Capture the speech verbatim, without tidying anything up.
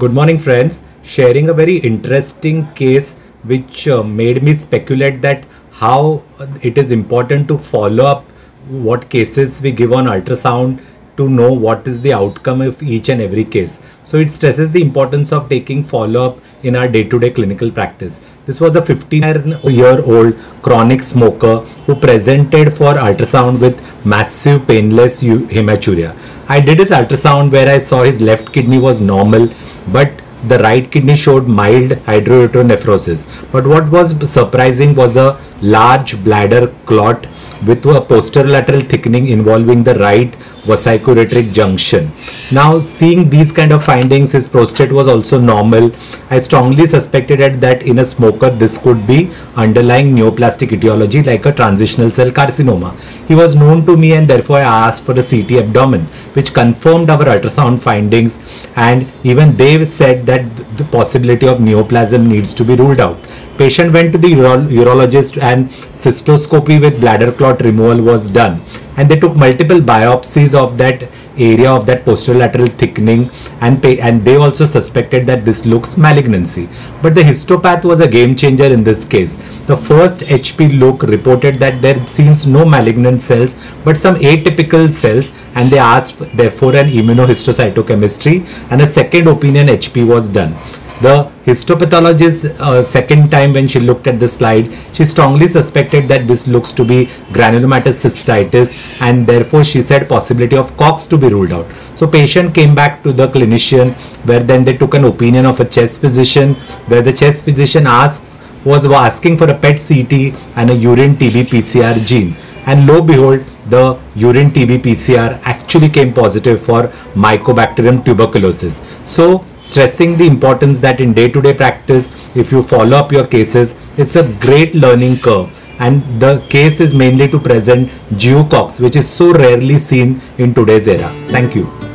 Good morning friends, sharing a very interesting case which uh, made me speculate that how it is important to follow up what cases we give on ultrasound to know what is the outcome of each and every case. So it stresses the importance of taking follow-up in our day-to-day clinical practice. This was a fifteen-year-old chronic smoker who presented for ultrasound with massive painless hematuria. I did his ultrasound where I saw his left kidney was normal, but the right kidney showed mild hydronephrosis. But what was surprising was a large bladder clot with a posterolateral thickening involving the right vesicoureteric junction. Now, seeing these kind of findings, his prostate was also normal. I strongly suspected that in a smoker, this could be underlying neoplastic etiology like a transitional cell carcinoma. He was known to me and therefore I asked for a C T abdomen, which confirmed our ultrasound findings, and even they said that the possibility of neoplasm needs to be ruled out. Patient went to the uro urologist and cystoscopy with bladder clot removal was done, and they took multiple biopsies of that area of that posterolateral thickening, and, and they also suspected that this looks malignancy. But the histopath was a game changer in this case. The first H P look reported that there seems no malignant cells but some atypical cells, and they asked therefore an immunohistocytochemistry, and a second opinion H P was done. The histopathologist, uh, second time when she looked at the slide, she strongly suspected that this looks to be granulomatous cystitis, and therefore she said possibility of Cox to be ruled out. So patient came back to the clinician, where then they took an opinion of a chest physician, where the chest physician asked was asking for a P E T C T and a urine T B P C R gene. And lo and behold, the urine T B P C R actually came positive for Mycobacterium tuberculosis. So stressing the importance that in day-to-day practice, if you follow up your cases, it's a great learning curve. And the case is mainly to present G U Cox, which is so rarely seen in today's era. Thank you.